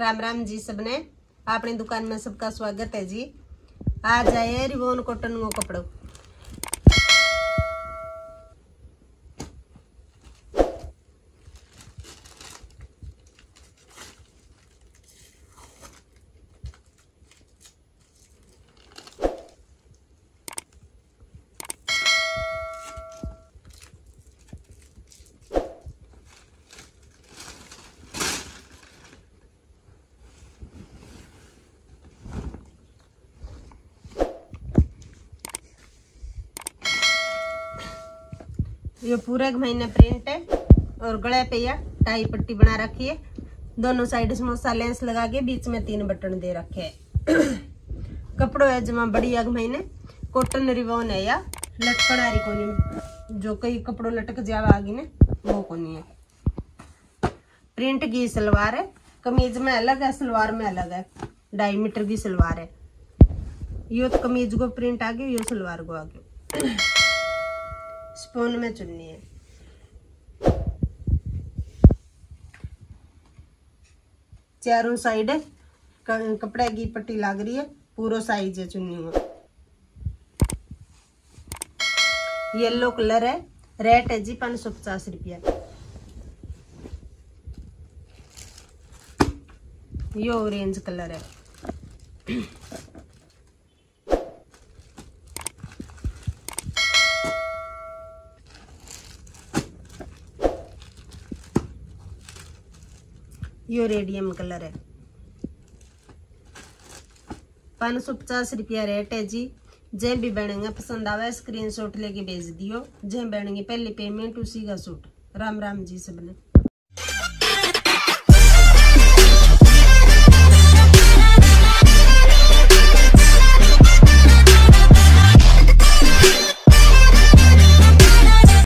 राम राम जी सबने, अपनी दुकान में सबका स्वागत है जी। आज आए रिबॉन कॉटन को कपड़ों। ये पूरा एक महीना प्रिंट है और गले पे यह टाई पट्टी बना रखी है। दोनों साइड समोसा लेंस लगा के बीच में 3 बटन दे रखे हैं। कपड़ों है जमा बड़ी अग महीने कॉटन रिबॉन है या लटकनारी कोनी जो कई कपड़ों लटक जावा आगे ने वो कोनी है। प्रिंट की सलवार है, कमीज में अलग है, सलवार में अलग है। डायमीटर की सलवार है, यो तो कमीज को प्रिंट आगे, यो सलवार को आगे। स्पून में चुननी है। चारों साइड कपड़े की पट्टी लाग रही है। पूरा साइज है चुन्नी में। येलो कलर है। रेट है जी 550 रुपया। ये ऑरेंज कलर है। यो रेडियम कलर है। 550 रुपया रेट है जी। जय भी बहनेंगे पसंद आवे स्क्रीनशॉट लेके भेज दियो। जय बहनेंगे पहले पेमेंट उसी का सूट। राम राम जी सबने।